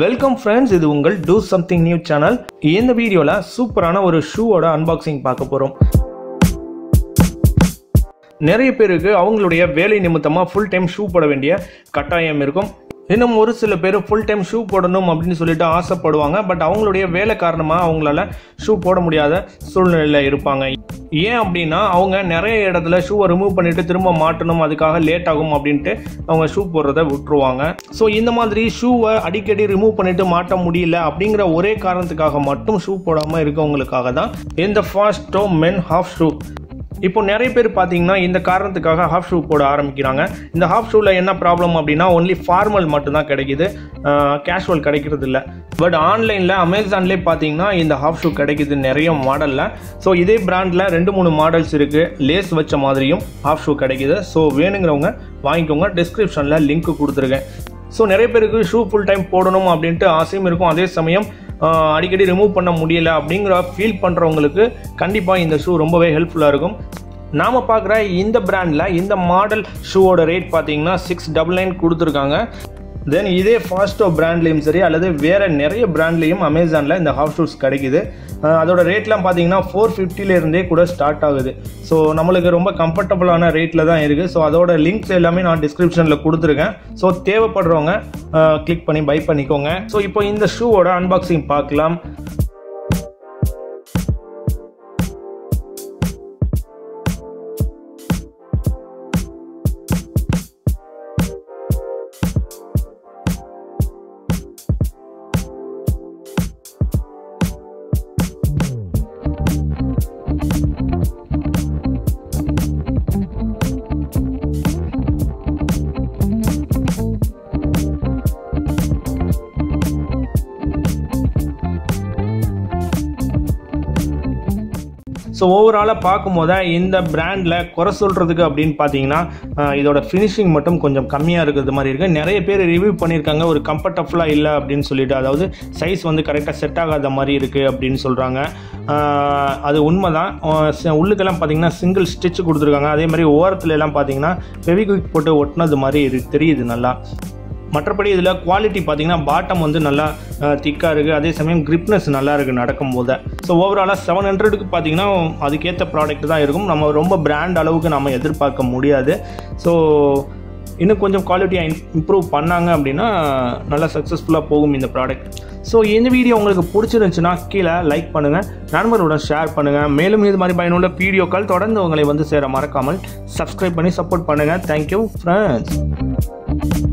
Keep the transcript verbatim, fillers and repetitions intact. Welcome friends, இது உங்கள் do something new channel. இந்த வீடியோவில் சூப்பரான ஒரு ஷூவோட அன்பாக்சிங் பார்க்க போகிறோம். நிறைய பேருக்கு அவங்களுடைய வேலை நிமித்தமாக ஃபுல் டைம் ஷூ போட வேண்டிய கட்டாயம் இருக்கும். இன்னும் ஒரு சில பேர் ஃபுல் டைம் ஷூ போடணும் அப்படின்னு சொல்லிட்டு ஆசைப்படுவாங்க. பட் அவங்களுடைய வேலை காரணமாக அவங்களால ஷூ போட முடியாத சூழ்நிலையில் இருப்பாங்க. ஏன் அப்படின்னா அவங்க நிறைய இடத்துல ஷூவை ரிமூவ் பண்ணிட்டு திரும்ப மாட்டணும், அதுக்காக லேட் ஆகும் அப்படின்ட்டு அவங்க ஷூ போடுறத விட்டுருவாங்க. ஸோ இந்த மாதிரி ஷூவை அடிக்கடி ரிமூவ் பண்ணிட்டு மாட்ட முடியல அப்படிங்கிற ஒரே காரணத்துக்காக மட்டும் ஷூ போடாமல் இருக்கவங்களுக்காக தான் இந்த ஃபாஸ்டோ மென் ஹாஃப் ஷூ. இப்போ நிறைய பேர் பார்த்தீங்கன்னா இந்த காரணத்துக்காக ஹாஃப் ஷூ போட ஆரம்பிக்கிறாங்க. இந்த ஹாஃப் ஷூவில் என்ன ப்ராப்ளம் அப்படின்னா, ஒன்லி ஃபார்மல் மட்டும்தான் கிடைக்கிது, கேஷுவல் கிடைக்கிறது இல்லை. பட் ஆன்லைனில் அமேசான்லேயே பார்த்தீங்கன்னா இந்த ஹாஃப் ஷூ கிடைக்கிது நிறைய மாடலில். ஸோ இதே பிராண்டில் ரெண்டு மூணு மாடல்ஸ் இருக்குது, லேஸ் வச்ச மாதிரியும் ஹாஃப் ஷூ கிடைக்கிது. ஸோ வேணுங்கிறவங்க வாங்கிக்கோங்க, டிஸ்கிரிப்ஷனில் லிங்க் கொடுத்துருக்கேன். ஸோ நிறைய பேருக்கு ஷூ ஃபுல் டைம் போடணும் அப்படின்ட்டு ஆசையும் இருக்கும், அதே சமயம் அடிக்கடி ரிமூவ் பண்ண முடியல அப்படிங்கிற ஃபீல் பண்ணுறவங்களுக்கு கண்டிப்பாக இந்த ஷூ ரொம்பவே ஹெல்ப்ஃபுல்லாக இருக்கும். நாம் பார்க்குற இந்த பிராண்டில் இந்த மாடல் ஷூவோட ரேட் பார்த்தீங்கன்னா சிக்ஸ் டபுள் நைன் கொடுத்துருக்காங்க. தென் இதே ஃபாஸ்டோ பிராண்ட்லேயும் சரி அல்லது வேறு நிறைய பிராண்ட்லேயும் அமேசானில் இந்த ஹாஃப் ஷூஸ் கிடைக்குது. அதோட ரேட்லாம் பார்த்தீங்கன்னா ஃபோர் ஃபிஃப்டிலேருந்தே கூட ஸ்டார்ட் ஆகுது. ஸோ நம்மளுக்கு ரொம்ப கம்ஃபர்டபுளான ரேட்டில் தான் இருக்குது. ஸோ அதோட லிங்க்ஸ் எல்லாமே நான் டிஸ்கிரிப்ஷனில் கொடுத்துருக்கேன். ஸோ தேவைப்படுறவங்க கிளிக் பண்ணி பை பண்ணிக்கோங்க. ஸோ இப்போ இந்த ஷூவோட அன்பாக்சிங் பார்க்கலாம். ஸோ ஓவராலாக பார்க்கும்போது இந்த பிராண்டில் குறை சொல்கிறதுக்கு அப்படின்னு பார்த்தீங்கன்னா இதோட ஃபினிஷிங் மட்டும் கொஞ்சம் கம்மியாக இருக்கிறது மாதிரி இருக்குது. நிறைய பேர் ரிவ்யூ பண்ணியிருக்காங்க ஒரு கம்ஃபர்டபுளாக இல்லை அப்படின்னு சொல்லிட்டு, அதாவது சைஸ் வந்து கரெக்டாக செட் ஆகாத மாதிரி இருக்குது அப்படின்னு சொல்கிறாங்க. அது உண்மை தான். உள்ளுக்கெல்லாம் பார்த்தீங்கன்னா சிங்கிள் ஸ்டிச் கொடுத்துருக்காங்க. அதே மாதிரி ஓரத்துலலாம் பார்த்தீங்கன்னா ஃபெவிக்விக் போட்டு ஒட்டினது மாதிரி தெரியுது நல்லா. மற்றபடி இதில் குவாலிட்டி பார்த்திங்கன்னா பாட்டம் வந்து நல்லா திக்காக இருக்குது, அதே சமயம் கிரிப்னஸ் நல்லா இருக்குது நடக்கும் போது. ஸோ ஓவராலாக செவன் ஹண்ட்ரடுக்கு பார்த்திங்கன்னா அதுக்கேற்ற ப்ராடக்ட் தான் இருக்கும். நம்ம ரொம்ப பிராண்ட் அளவுக்கு நம்ம எதிர்பார்க்க முடியாது. ஸோ இன்னும் கொஞ்சம் குவாலிட்டியை இம்ப்ரூவ் பண்ணாங்க அப்படின்னா நல்லா சக்ஸஸ்ஃபுல்லாக போகும் இந்த ப்ராடக்ட். ஸோ இந்த வீடியோ உங்களுக்கு பிடிச்சிருந்துச்சுன்னா கீழே லைக் பண்ணுங்கள், நண்பர்களுடன் ஷேர் பண்ணுங்கள். மேலும் இது மாதிரி பயனுள்ள வீடியோக்கள் தொடர்ந்து உங்களை வந்து சேர மறக்காமல் சப்ஸ்கிரைப் பண்ணி சப்போர்ட் பண்ணுங்கள். Thank you friends.